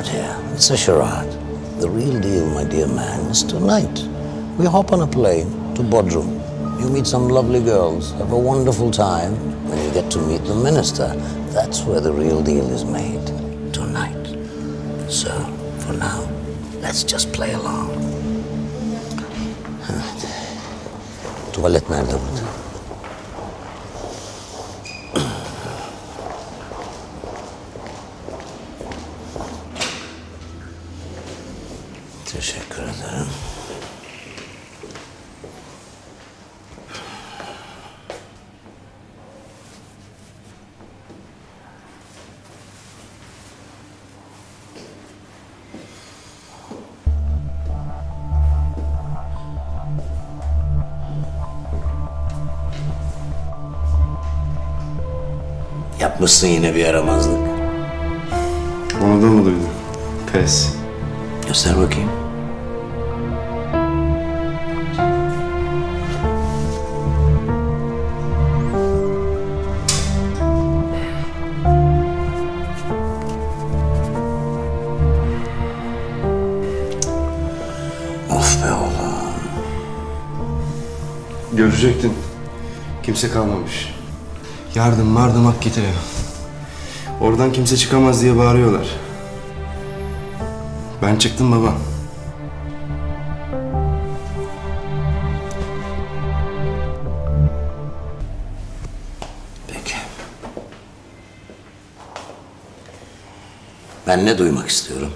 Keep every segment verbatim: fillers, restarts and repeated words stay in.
out here. It's a charade. The real deal, my dear man, is tonight. We hop on a plane to Bodrum. You meet some lovely girls, have a wonderful time. When you get to meet the minister, that's where the real deal is made. Tonight. So, for now, let's just play along. Evet. Tuvalet nerede burada? Teşekkür ederim. Yapmışsın yine bir yaramazlık. Onu da mı duydun? Pes. Göster bakayım. Of be oğlum. Görecektin. Kimse kalmamış. Yardım mardım hak getiriyor. Oradan kimse çıkamaz diye bağırıyorlar. Ben çıktım baba. Peki. Ben ne duymak istiyorum?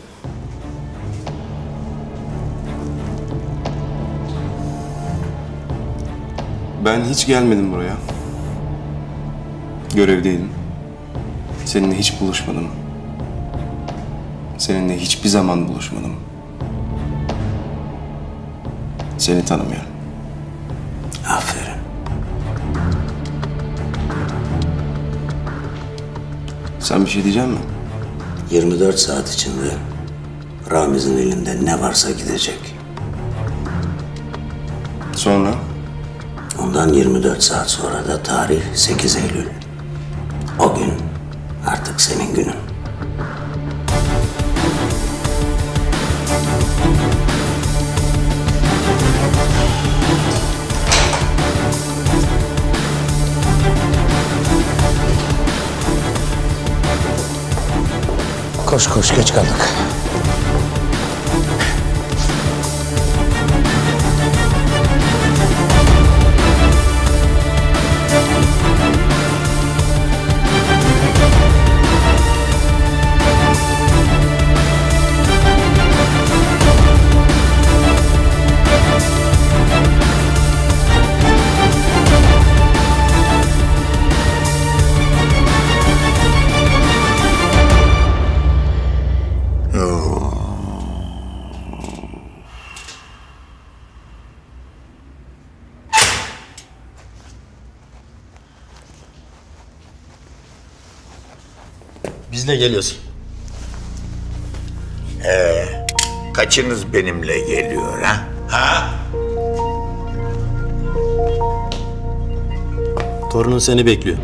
Ben hiç gelmedim buraya. Görevdeydim. Seninle hiç buluşmadım. Seninle hiçbir zaman buluşmadım. Seni tanımıyorum. Aferin. Sen bir şey diyecek misin? yirmi dört saat içinde Ramiz'in elinde ne varsa gidecek. Sonra? Ondan yirmi dört saat sonra da tarih sekiz Eylül. O gün artık senin günün. Koş koş, geç kaldık. Bizle geliyorsun. Ee, kaçınız benimle geliyor ha? Ha? Torunun seni bekliyor.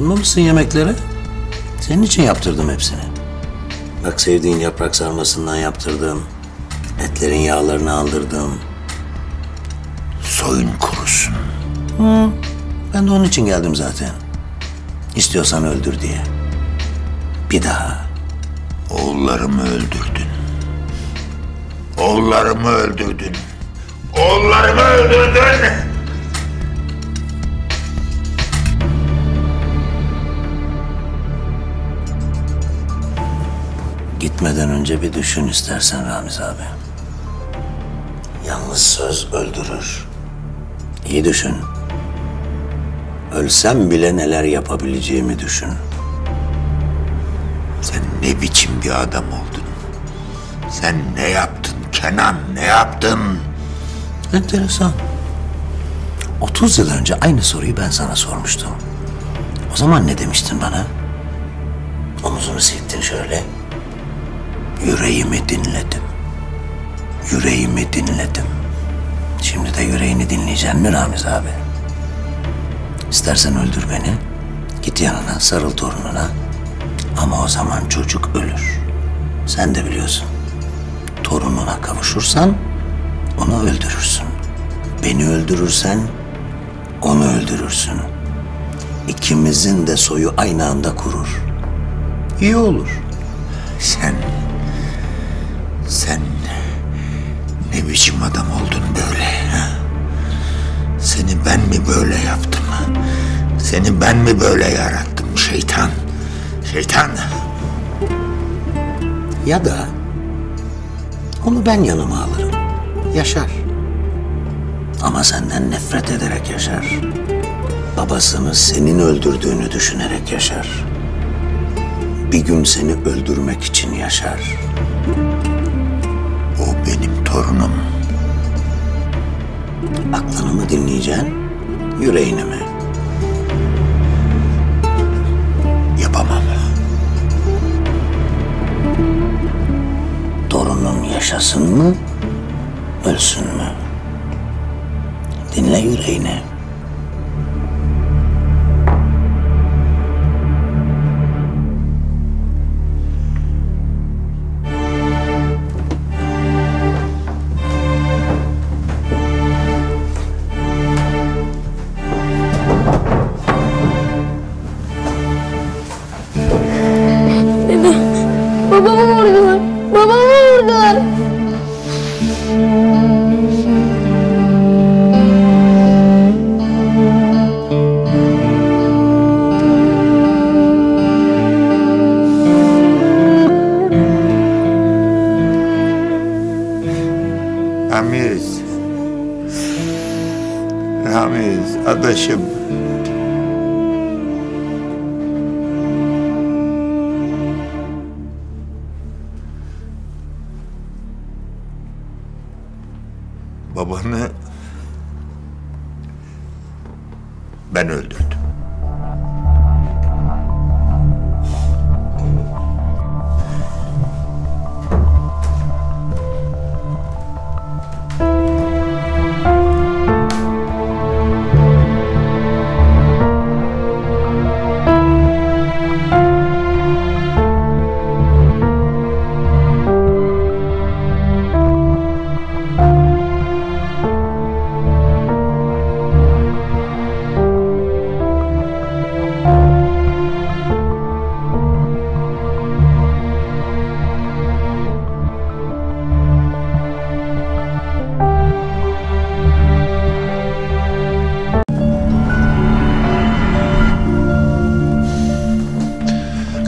dokunmamışsın yemeklere. Senin için yaptırdım hepsini. Bak, sevdiğin yaprak sarmasından yaptırdım. Etlerin yağlarını aldırdım. Soyun kurusun. Hı, ben de onun için geldim zaten. İstiyorsan öldür diye. Bir daha. Oğullarımı öldürdün. Oğullarımı öldürdün. Oğullarımı öldürdün. Gitmeden önce bir düşün istersen Ramiz abi. Yalnız söz öldürür. İyi düşün. Ölsem bile neler yapabileceğimi düşün. Sen ne biçim bir adam oldun? Sen ne yaptın Kenan, ne yaptın? Enteresan. otuz yıl önce aynı soruyu ben sana sormuştum. O zaman ne demiştin bana? Omuzunu silktin şöyle. Yüreğimi dinledim. Yüreğimi dinledim. Şimdi de yüreğini dinleyeceksin mi Ramiz abi? İstersen öldür beni. Git yanına, sarıl torununa. Ama o zaman çocuk ölür. Sen de biliyorsun. Torununa kavuşursan onu öldürürsün. Beni öldürürsen onu öldürürsün. İkimizin de soyu aynı anda kurur. İyi olur. Sen... Sen ne biçim adam oldun böyle? Ha? Seni ben mi böyle yaptım? Seni ben mi böyle yarattım şeytan? Şeytan! Ya da onu ben yanıma alırım. Yaşar. Ama senden nefret ederek yaşar. Babasını senin öldürdüğünü düşünerek yaşar. Bir gün seni öldürmek için yaşar. O benim torunum. Aklını mı dinleyeceksin, yüreğini mi? Yapamam. Torunun yaşasın mı, ölsün mü? Dinle yüreğini. Adaşım. Babanı ben öldürdüm.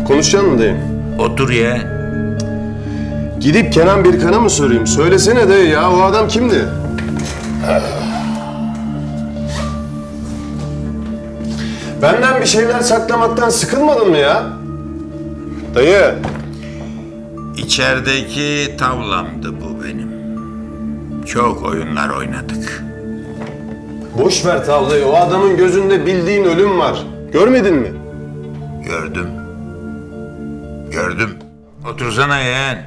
Konuşacaksın mı dayı? Otur ya. Gidip Kenan Birkan'a mı sorayım? Söylesene dayı ya, o adam kimdi? Benden bir şeyler saklamaktan sıkılmadın mı ya? Dayı. İçerideki tavlamdı bu benim. Çok oyunlar oynadık. Boş ver tavlayı, o adamın gözünde bildiğin ölüm var. Görmedin mi? Gördüm. Gördüm. Otursana yeğen.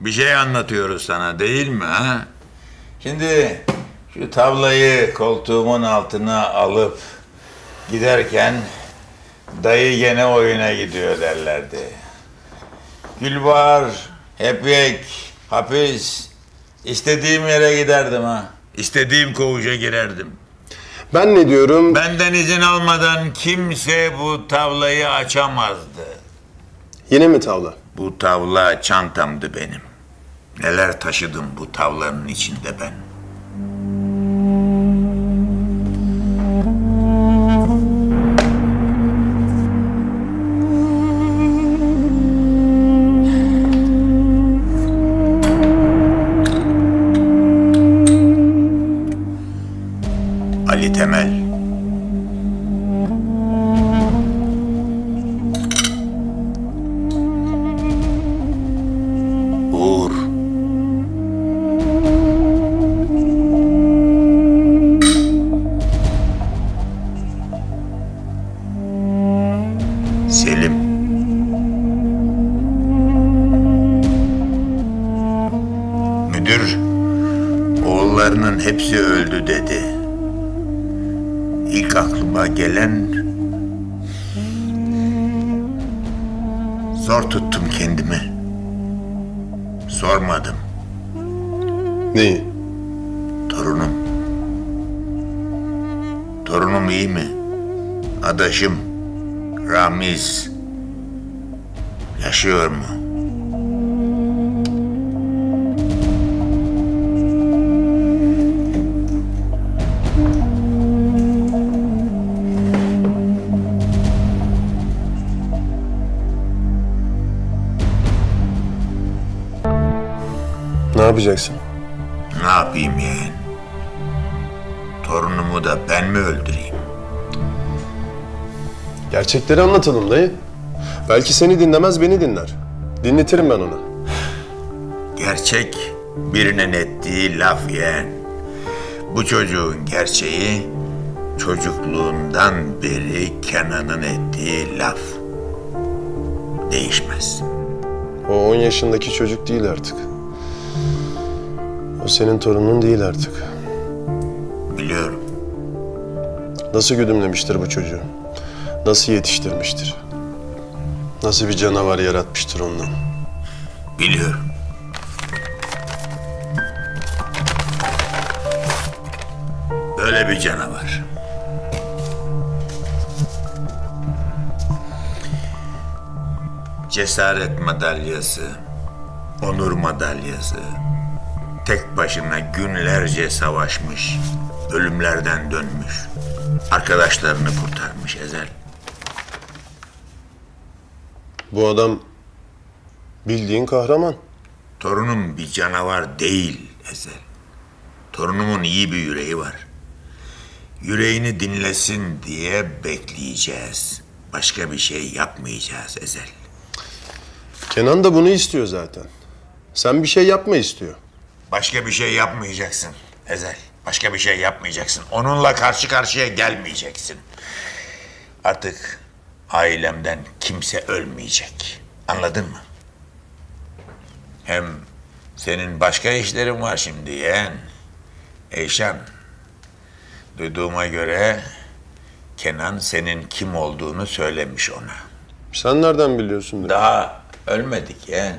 Bir şey anlatıyoruz sana değil mi ha? Şimdi şu tavlayı koltuğumun altına alıp giderken dayı gene oyuna gidiyor derlerdi. Gülbahar, Epek, hapis. İstediğim yere giderdim ha. İstediğim koğuşa girerdim. Ben ne diyorum? Benden izin almadan kimse bu tavlayı açamazdı. Yine mi tavla? Bu tavla çantamdı benim. Neler taşıdım bu tavlanın içinde ben. Ne yapacaksın? Ne yapayım yeğen? Torunumu da ben mi öldüreyim? Gerçekleri anlatalım dayı. Belki seni dinlemez, beni dinler. Dinletirim ben ona. Gerçek birinin ettiği laf yeğen. Bu çocuğun gerçeği çocukluğundan beri Kenan'ın ettiği laf. Değişmez. O on yaşındaki çocuk değil artık. O senin torunun değil artık. Biliyorum. Nasıl güdümlemiştir bu çocuğu? Nasıl yetiştirmiştir? Nasıl bir canavar yaratmıştır ondan? Biliyorum. Böyle bir canavar. Cesaret madalyası, onur madalyası. Tek başına günlerce savaşmış, ölümlerden dönmüş, arkadaşlarını kurtarmış Ezel. Bu adam bildiğin kahraman. Torunum bir canavar değil Ezel. Torunumun iyi bir yüreği var. Yüreğini dinlesin diye bekleyeceğiz. Başka bir şey yapmayacağız Ezel. Kenan da bunu istiyor zaten. Sen bir şey yapma istiyor. Başka bir şey yapmayacaksın Ezel. Başka bir şey yapmayacaksın. Onunla karşı karşıya gelmeyeceksin. Artık ailemden kimse ölmeyecek. Anladın mı? Hem senin başka işlerin var şimdi yeğen. Eyşan, duyduğuma göre Kenan senin kim olduğunu söylemiş ona. Sen nereden biliyorsun? Daha ölmedik yeğen.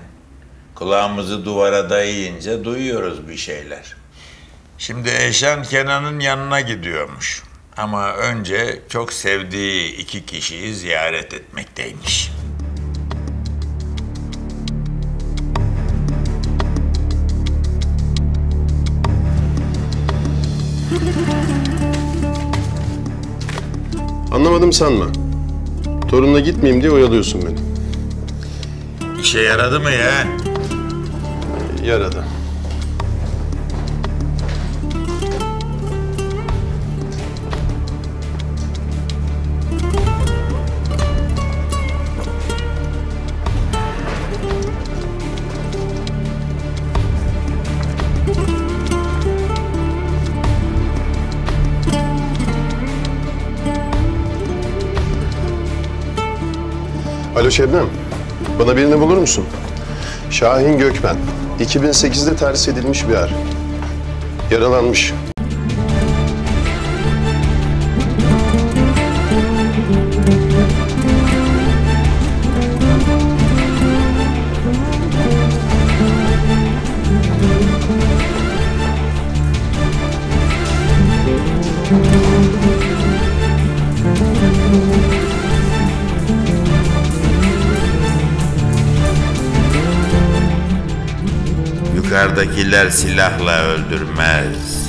Kulağımızı duvara dayayınca duyuyoruz bir şeyler. Şimdi Eşen Kenan'ın yanına gidiyormuş. Ama önce çok sevdiği iki kişiyi ziyaret etmekteymiş. Anlamadım sanma. Torunla gitmeyeyim diye oyalıyorsun beni. İşe yaradı mı yeğen? Yaradı. Alo Şebnem, bana birini bulur musun? Şahin Gökmen. iki bin sekizde terhis edilmiş bir er. Yaralanmış. Mezardakiler silahla öldürmez.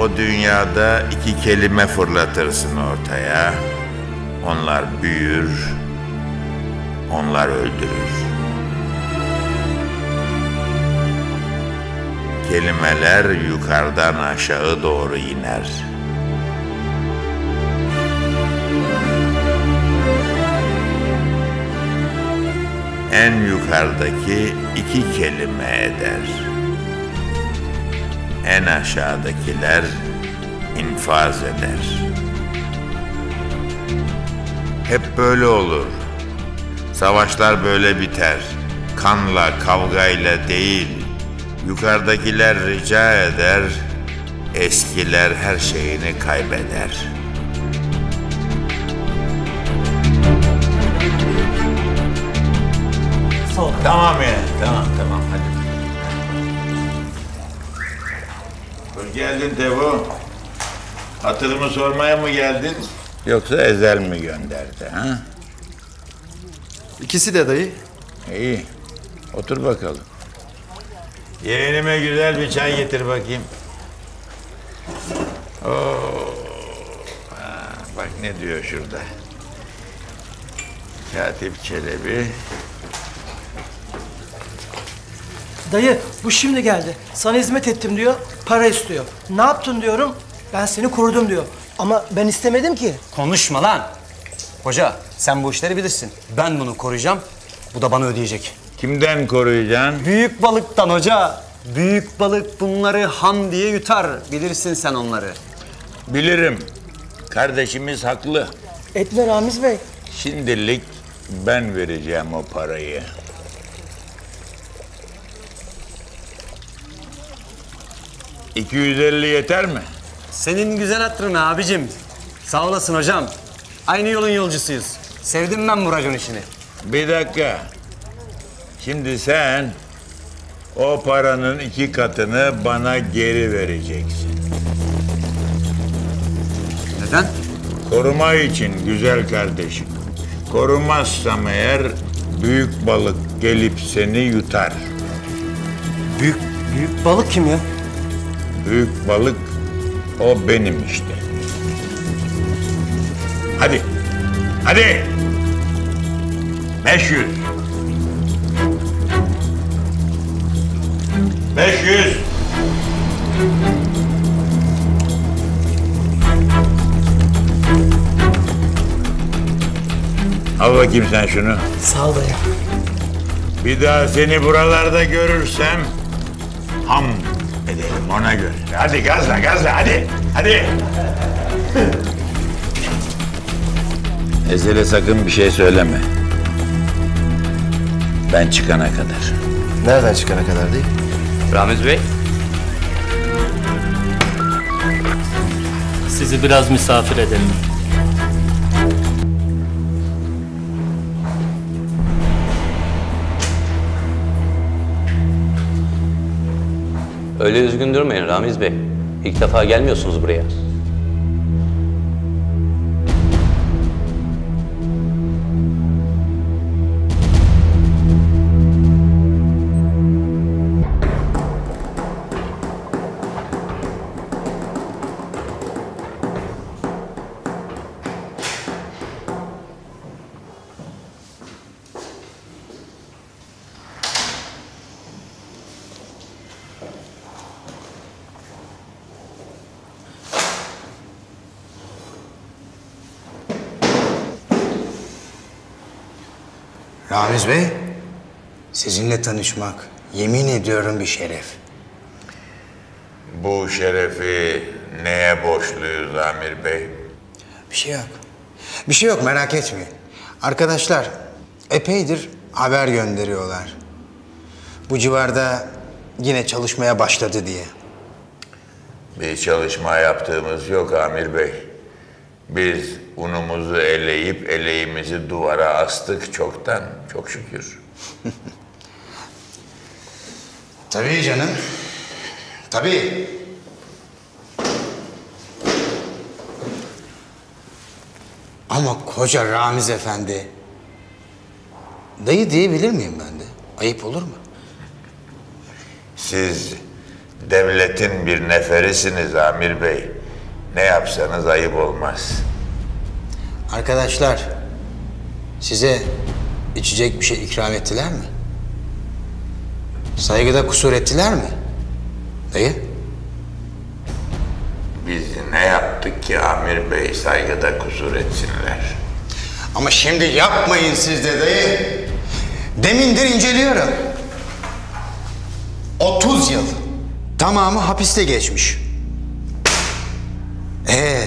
O dünyada iki kelime fırlatırsın ortaya. Onlar büyür, onlar öldürür. Kelimeler yukarıdan aşağı doğru iner. En yukarıdaki iki kelime eder. En aşağıdakiler infaz eder. Hep böyle olur. Savaşlar böyle biter. Kanla, kavgayla değil. Yukarıdakiler rica eder. Eskiler her şeyini kaybeder. Tamam ya, tamam tamam hadi. Hoş geldin Tevo. Hatırımı sormaya mı geldin? Yoksa Ezel mi gönderdi ha? İkisi de dayı. İyi, otur bakalım. Yeğenime güzel bir çay getir bakayım. Oo, ha, bak ne diyor şurada. Katip Çelebi. Dayı, bu şimdi geldi. Sana hizmet ettim diyor, para istiyor. Ne yaptın diyorum, ben seni korudum diyor. Ama ben istemedim ki. Konuşma lan! Hoca, sen bu işleri bilirsin. Ben bunu koruyacağım, bu da bana ödeyecek. Kimden koruyacaksın? Büyük balıktan hoca. Büyük balık bunları ham diye yutar. Bilirsin sen onları. Bilirim. Kardeşimiz haklı. Etme Ramiz Bey. Şimdilik ben vereceğim o parayı. iki yüz elli yeter mi? Senin güzel hatırına abicim. Sağ olasın hocam. Aynı yolun yolcusuyuz. Sevdim ben bu racon işini. Bir dakika. Şimdi sen o paranın iki katını bana geri vereceksin. Neden? Koruma için güzel kardeşim. Korumazsam eğer büyük balık gelip seni yutar. Büyük, büyük balık kim ya? Büyük balık, o benim işte. Hadi, hadi! Beş yüz! Beş yüz! Al bakayım sen şunu. Sağ ol ya. Bir daha seni buralarda görürsem... ham edelim ona göre. Hadi gazla, gazla, hadi, hadi! Ezel'e sakın bir şey söyleme. Ben çıkana kadar. Nereden çıkana kadar değil? Ramiz Bey. Sizi biraz misafir edelim. Öyle üzgün durmayın Ramiz Bey. İlk defa gelmiyorsunuz buraya. Ramiz Bey, sizinle tanışmak yemin ediyorum bir şeref. Bu şerefi neye borçluyuz Amir Bey? Bir şey yok. Bir şey yok, merak etmeyin. Arkadaşlar epeydir haber gönderiyorlar. Bu civarda yine çalışmaya başladı diye. Bir çalışma yaptığımız yok Amir Bey. Biz unumuzu eleyip eleğimizi duvara astık çoktan, çok şükür. Tabii canım, tabii. Ama koca Ramiz Efendi, dayı diyebilir miyim ben de? Ayıp olur mu? Siz devletin bir neferisiniz Amir Bey. Ne yapsanız ayıp olmaz. Arkadaşlar, size içecek bir şey ikram ettiler mi? Saygıda kusur ettiler mi? Dayı? Biz ne yaptık ki Amir Bey saygıda kusur etsinler? Ama şimdi yapmayın siz de dayı. Demindir inceliyorum. otuz yıl. Tamamı hapiste geçmiş. Ee,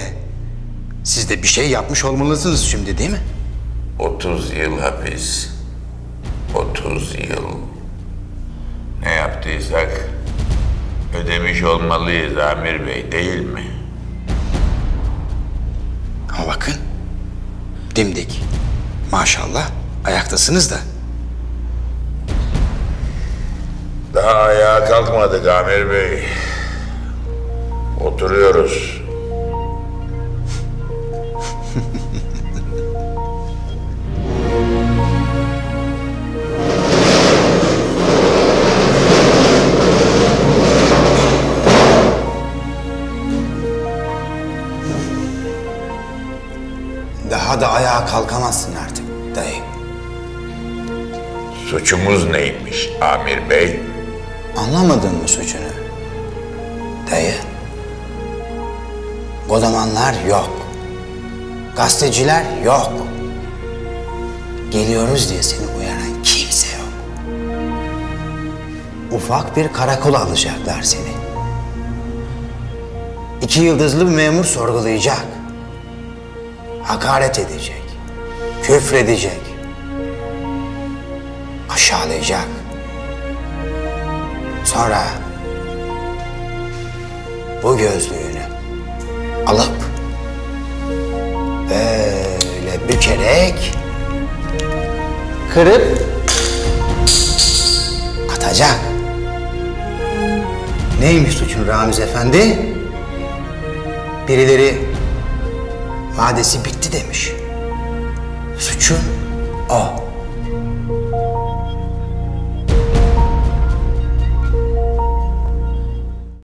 siz de bir şey yapmış olmalısınız şimdi değil mi? otuz yıl hapis. otuz yıl. Ne yaptıysak ödemiş olmalıyız Amir Bey, değil mi? Ama bakın, dimdik. Maşallah, ayaktasınız da. Daha ayağa kalkmadık Amir Bey. Oturuyoruz. Daha da ayağa kalkamazsın artık dayı. Suçumuz neymiş Amir Bey? Anlamadın mı suçunu? Dayı, godamanlar yok. Gazeteciler yok. Geliyoruz diye seni uyaran kimse yok. Ufak bir karakola alacaklar seni. İki yıldızlı bir memur sorgulayacak. Hakaret edecek. Küfredecek. Aşağılayacak. Sonra bu gözlüğünü alıp böyle bükerek kırıp atacak. Neymiş suçun Ramiz Efendi? Birileri vadesi bitti demiş. Suçun o.